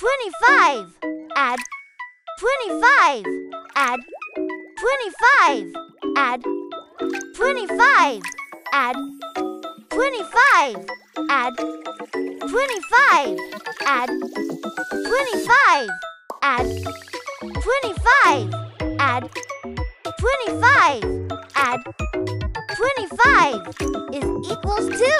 25. Add 25. Add 25. Add 25. Add 25. Add 25. Add 25. Add 25. Add 25. Add 25 is equals to.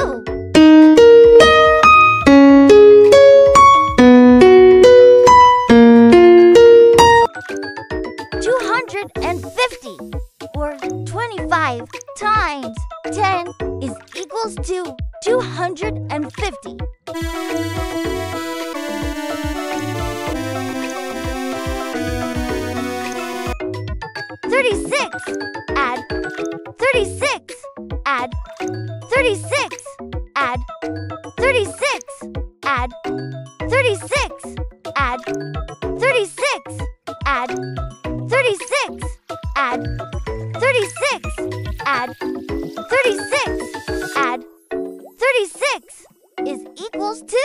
To 250. 36. Add 36. Add 36. Add 36. Add 36. Add 36. Add 36. Add 36. Add 36. Add 36 is equals to.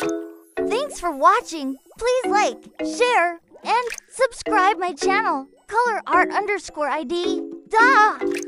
Thanks for watching. Please like, share, and subscribe my channel, ColorArt_ID. Duh!